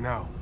No.